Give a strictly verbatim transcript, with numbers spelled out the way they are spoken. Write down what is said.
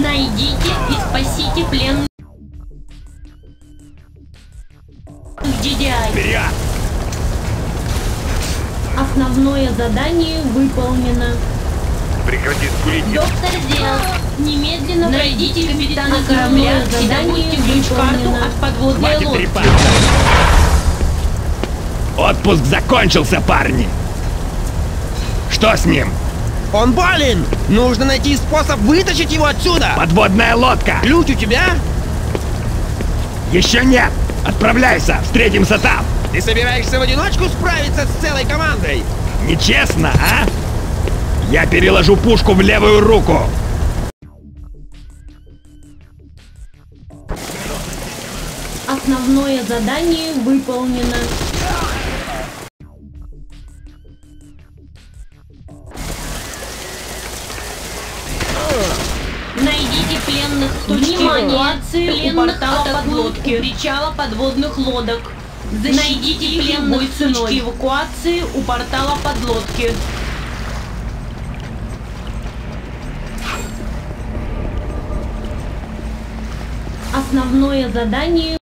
Найдите и спасите пленных дедяев. Вперед! Основное задание выполнено. Прекрати скулить. Доктор Дел, немедленно найдите капитана корабля и дайте ключ карту от подводной лодки. Отпуск закончился, парни. Что с ним? Он болен! Нужно найти способ вытащить его отсюда! Подводная лодка! Ключ у тебя? Еще нет! Отправляйся! Встретимся там! Ты собираешься в одиночку справиться с целой командой? Нечестно, а? Я переложу пушку в левую руку! Основное задание выполнено. Найдите пленных в точке эвакуации пленных автодлодки, причала подводных лодок. Найдите пленных в точке эвакуации у портала подлодки. Основное задание